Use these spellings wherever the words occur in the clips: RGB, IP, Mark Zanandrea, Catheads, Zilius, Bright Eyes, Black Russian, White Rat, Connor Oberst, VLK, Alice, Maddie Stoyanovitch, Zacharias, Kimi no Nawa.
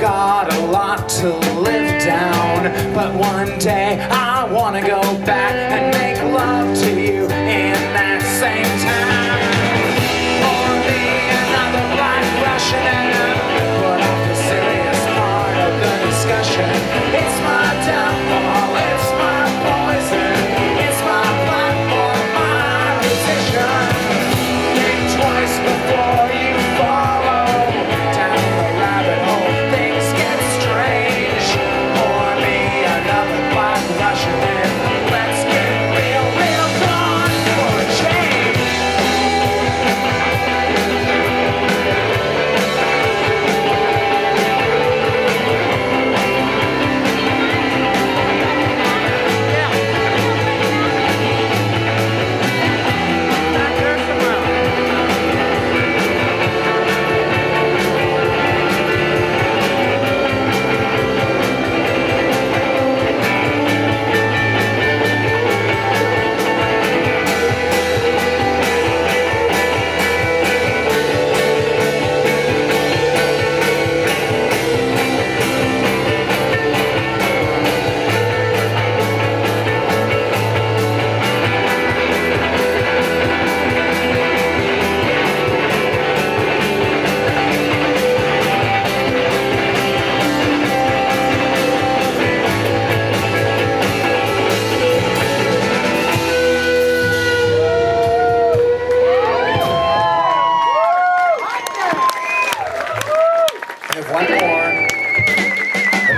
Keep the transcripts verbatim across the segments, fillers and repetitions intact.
got a lot to live down, but one day I wanna go back and make love to you in that same town. Or be another black Russian enemy, but off the serious part of the discussion. It's my downfall, it's my poison, it's my plan for my decision. Think twice before you follow down the rabbit hole, things get strange. Or be another black Russian enemy. Let's get real, real gone for a change.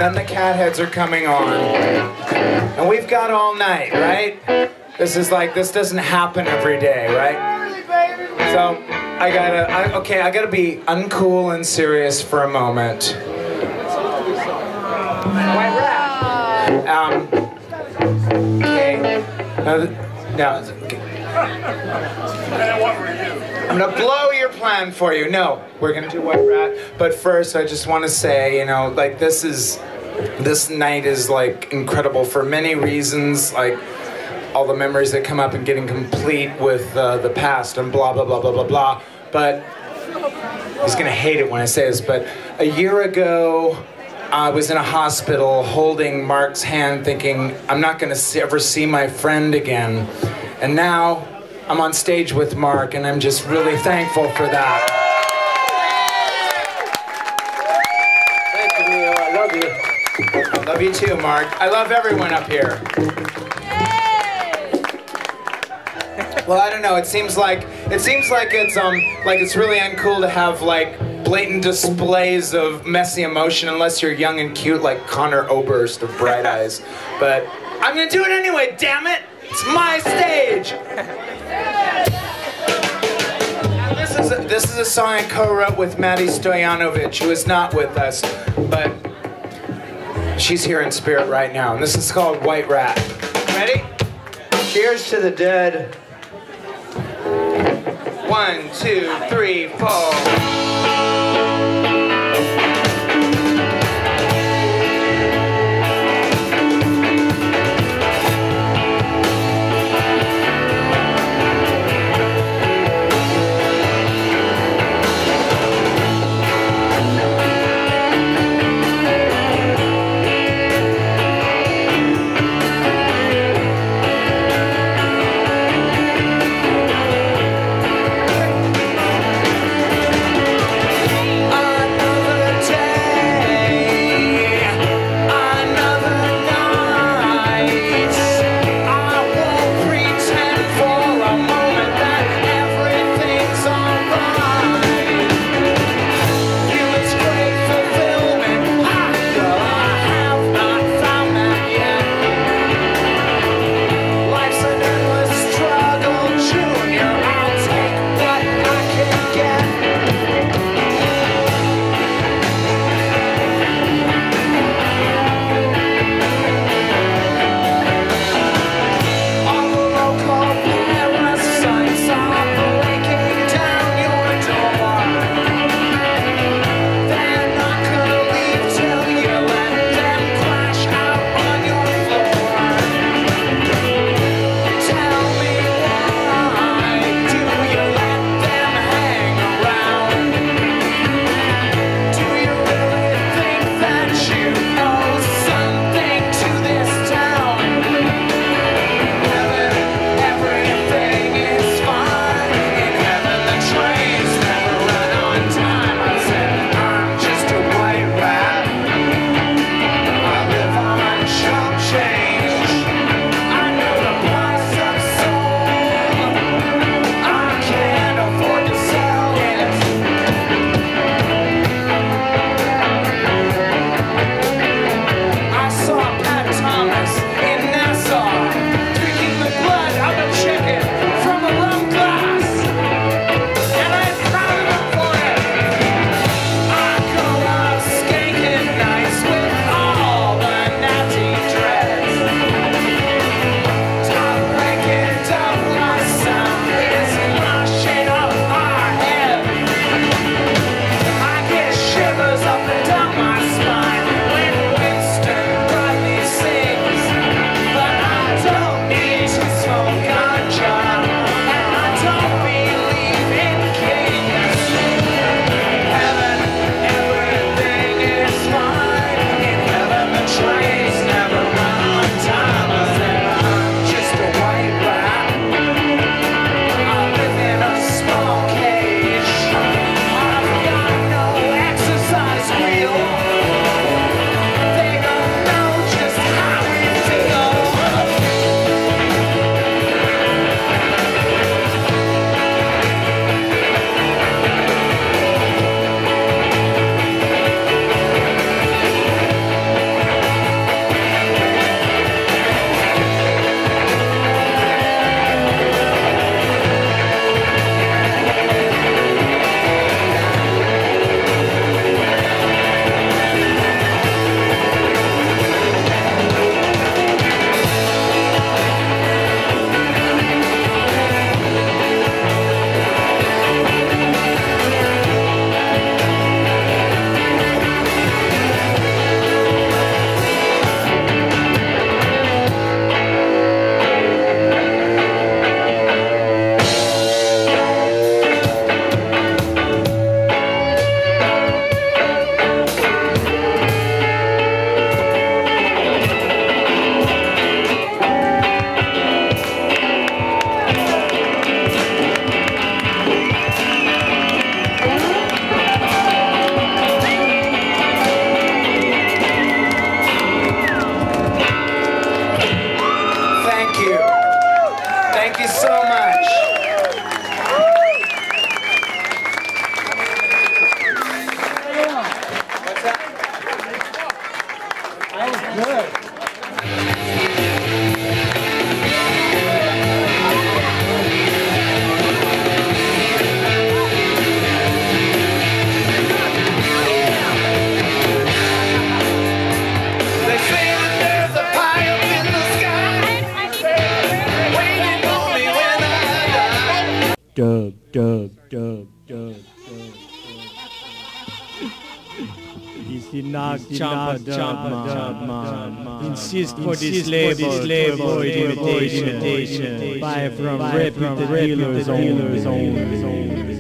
Then the Catheads are coming on. And we've got all night, right? This is like, this doesn't happen every day, right? So, I gotta, I, okay, I gotta be uncool and serious for a moment. White Rat. Um, okay. No, no. And what were you? I'm gonna blow your plan for you. No, we're gonna do White Rat. But first, I just wanna say, you know, like this is, this night is like incredible for many reasons, like all the memories that come up and getting complete with uh, the past and blah, blah, blah, blah, blah, blah. But he's gonna hate it when I say this, but a year ago, I was in a hospital holding Mark's hand thinking, I'm not gonna ever see my friend again. And now, I'm on stage with Mark, and I'm just really thankful for that. Thank you, Neil. I love you. I love you too, Mark. I love everyone up here. Yay! Well, I don't know. It seems like it seems like it's um like it's really uncool to have like blatant displays of messy emotion unless you're young and cute like Connor Oberst of Bright Eyes. But I'm gonna do it anyway. Damn it! It's my stage. This is, a, this is a song I co-wrote with Maddie Stoyanovitch, who is not with us, but she's here in spirit right now. And this is called White Rat. Ready? Cheers to the dead. One, two, three, four. Insist for this labor, imitation, buy from reputable dealers only.